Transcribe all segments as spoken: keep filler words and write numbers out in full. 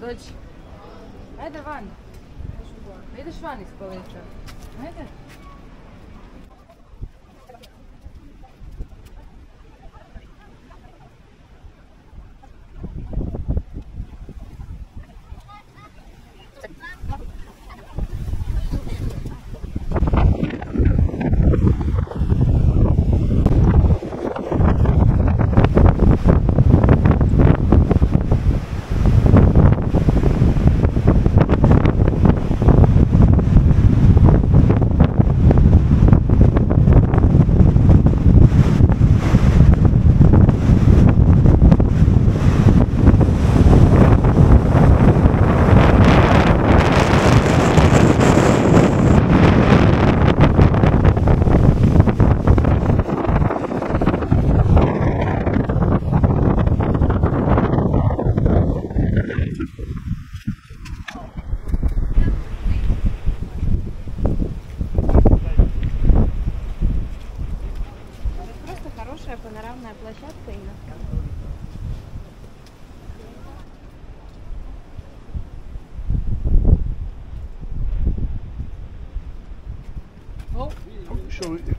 Dođi. Ajde van. Ideš van iz polica. Ajde. Редактор субтитров А.Семкин Корректор А.Егорова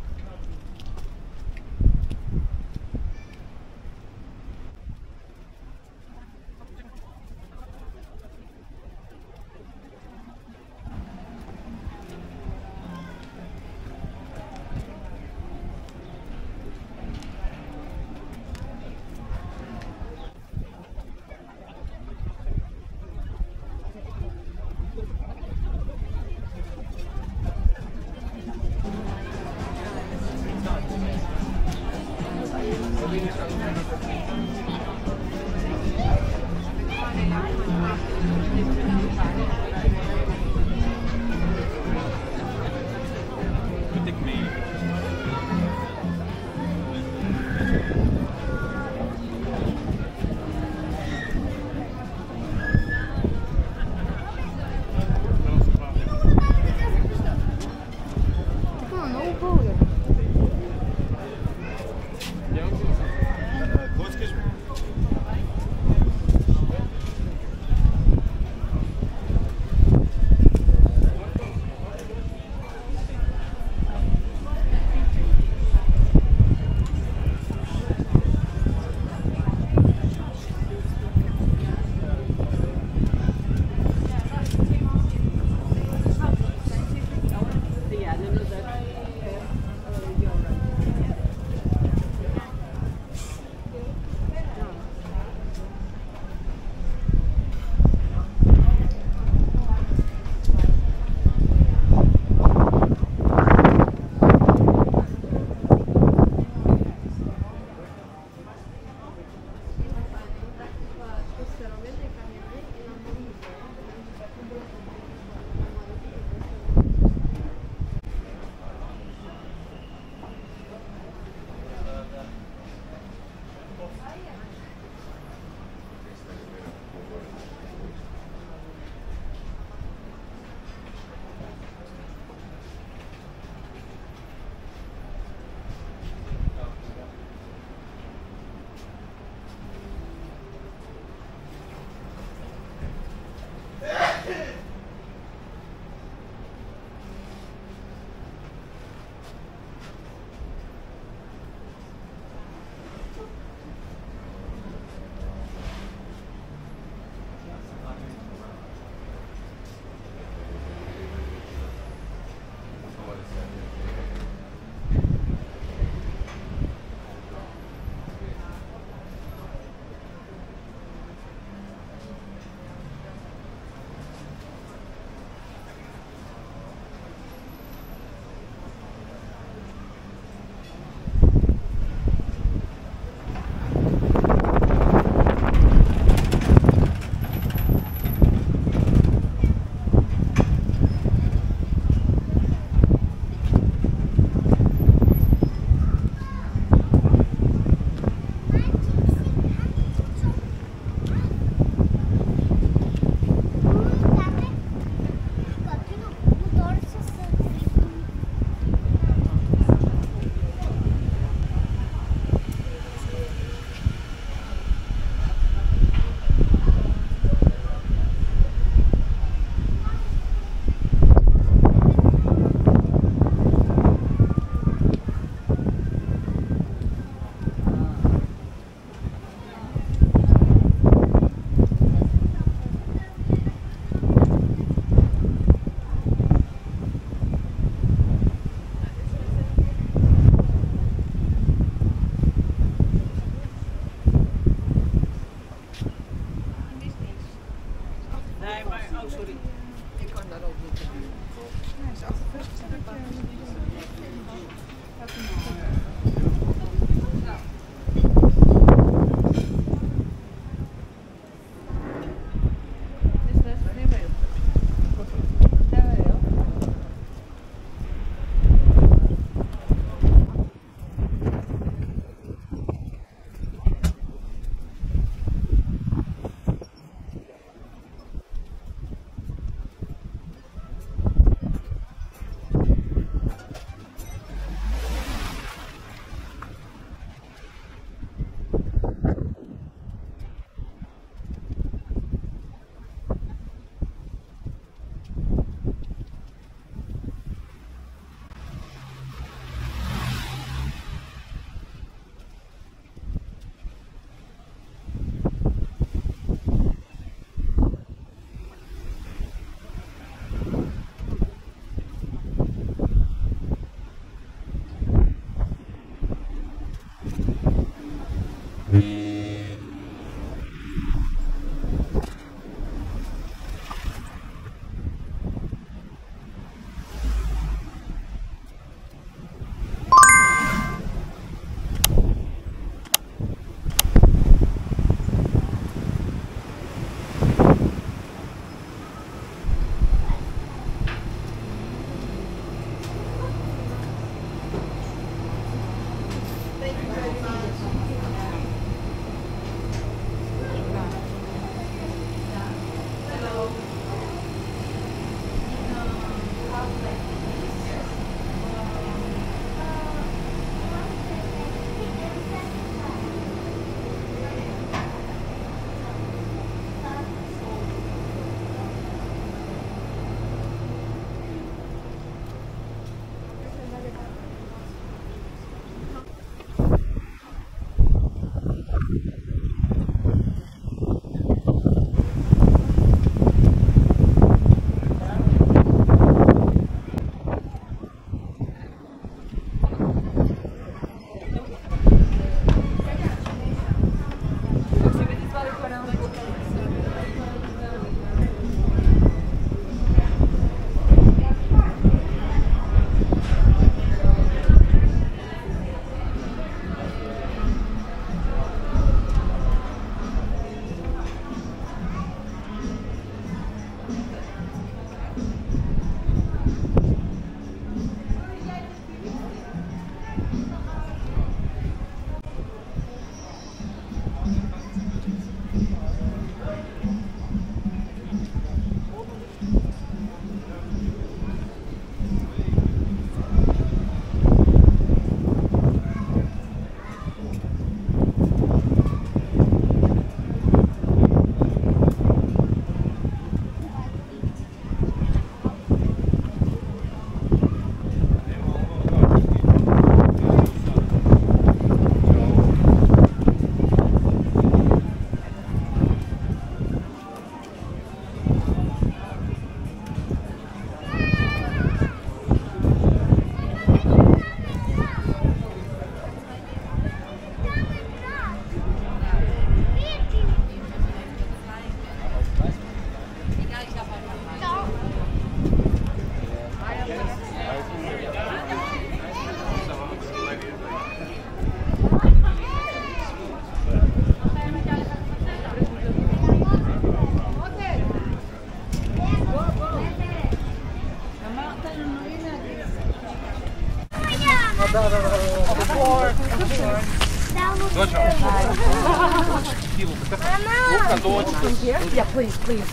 Yeah, please, please.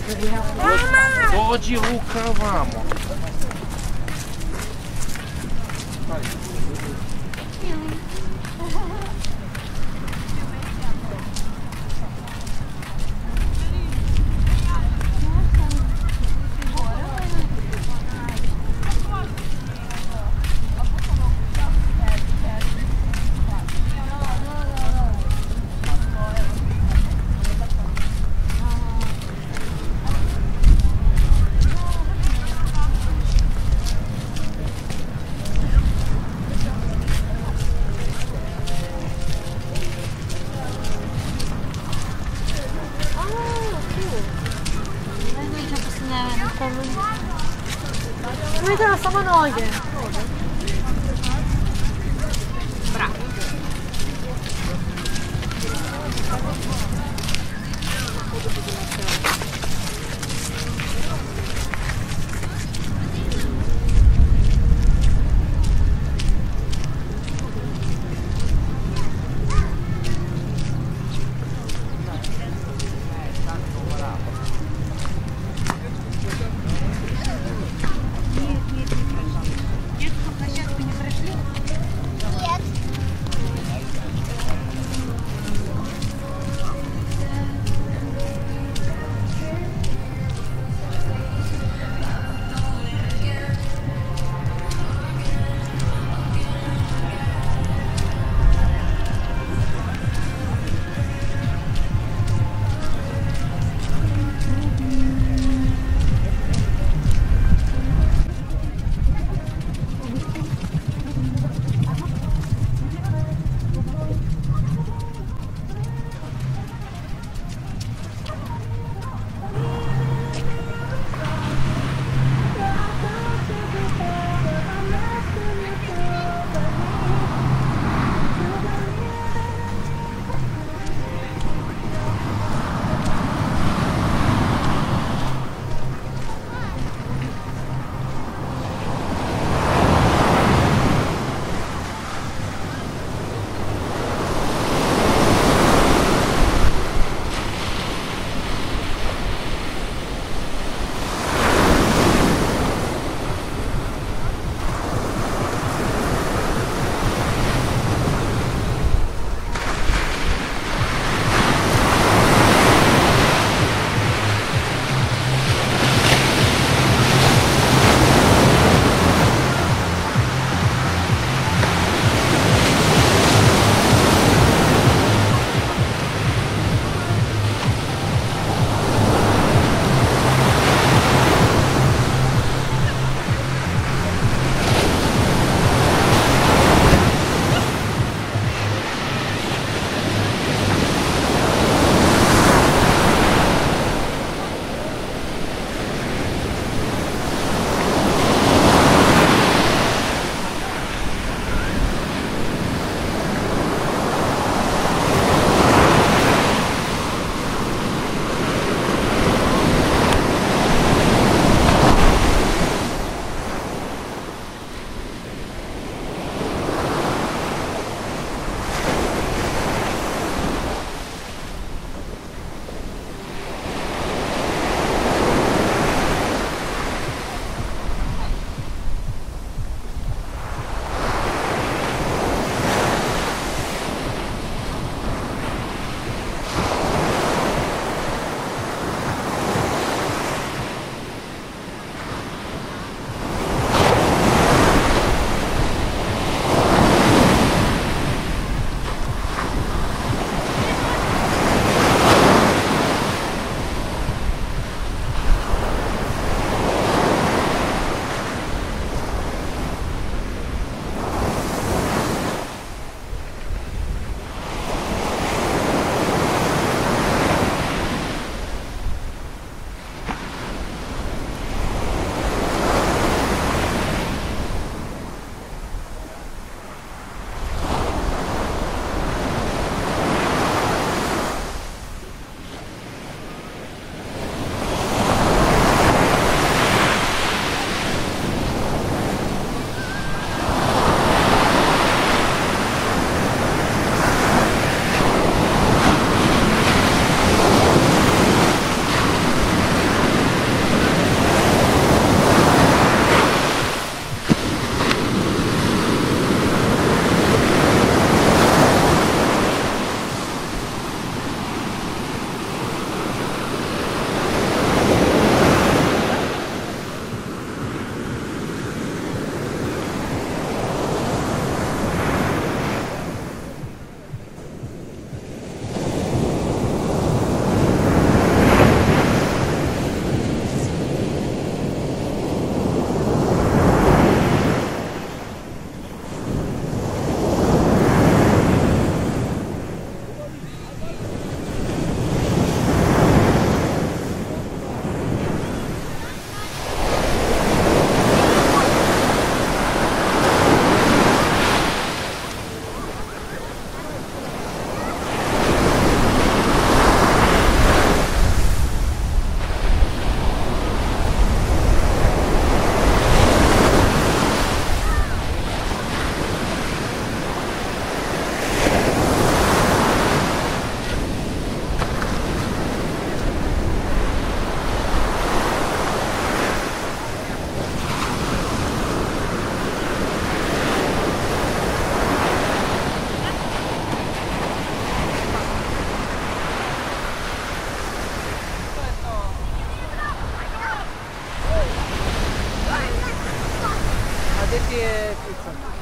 Dođi Luka vamo. uite la sama noge. Bravo. vedete pizza.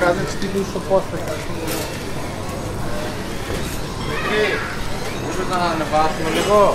Показывать тебе, что просто как-то... πρέπει να ανεβάσουμε λίγο.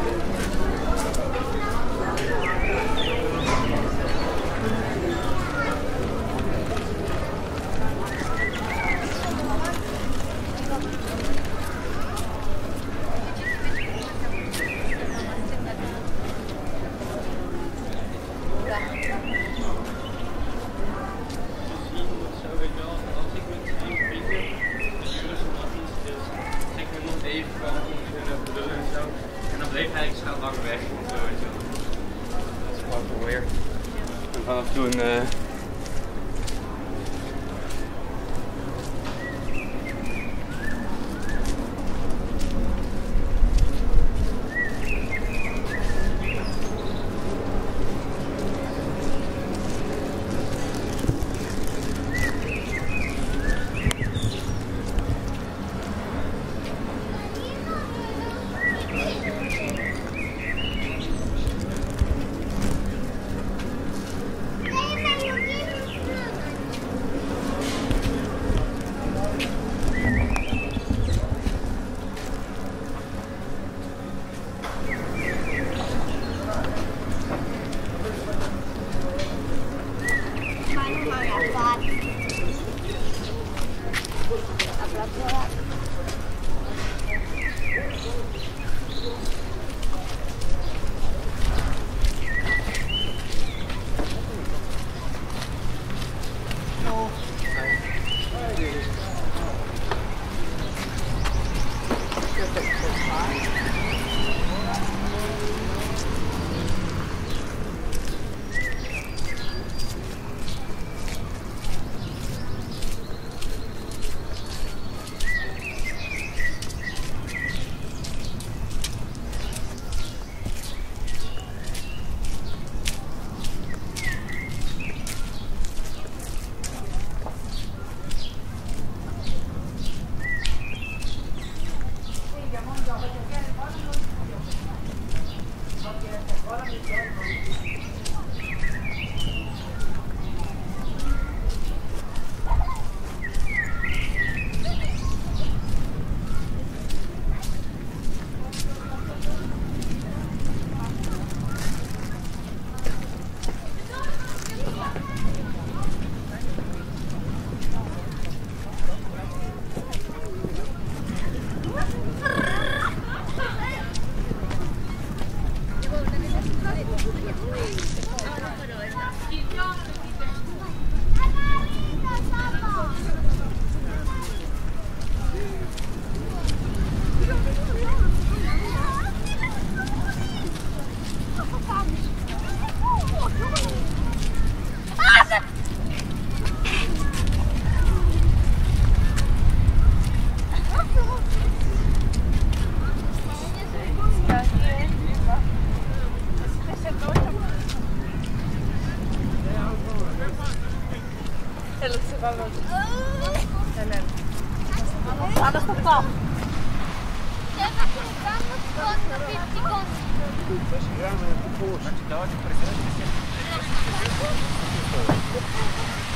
Значит, давайте присоединяйтесь.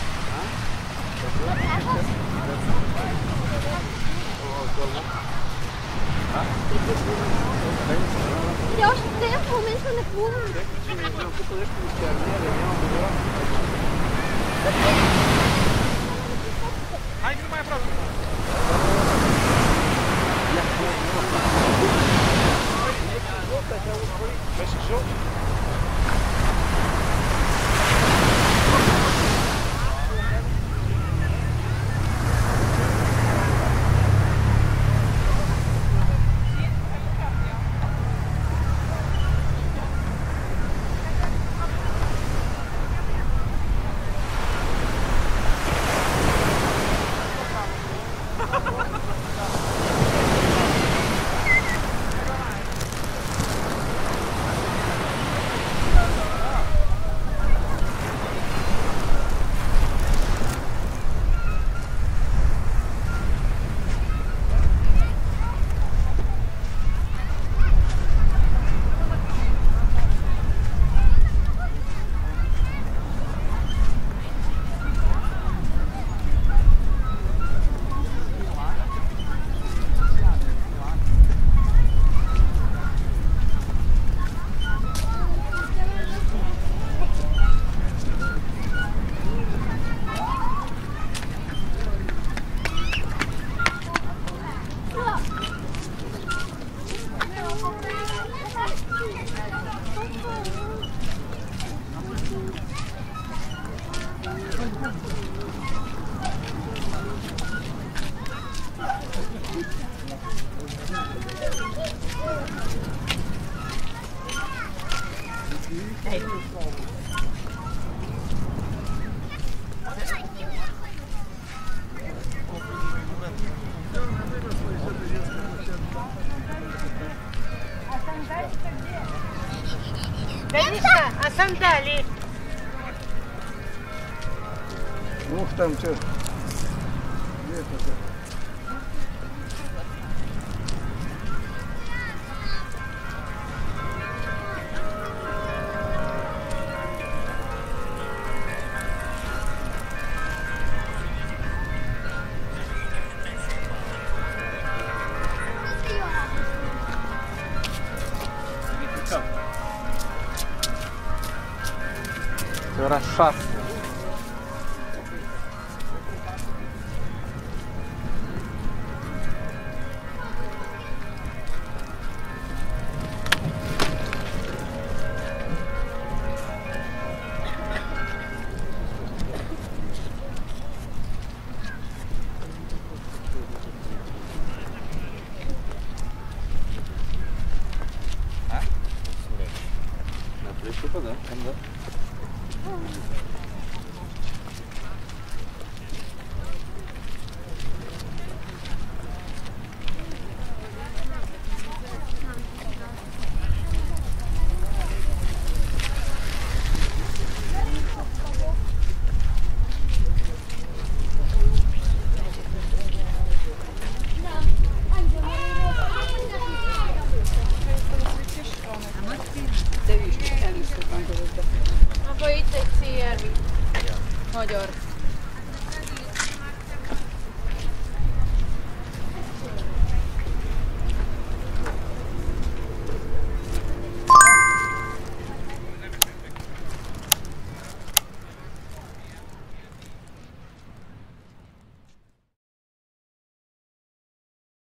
Hai cât mai aproape. Mergi jos. Конечно, а сандалии? Ну уж там что? Где это-то? Хорошо. А? На плечо, да, там, да.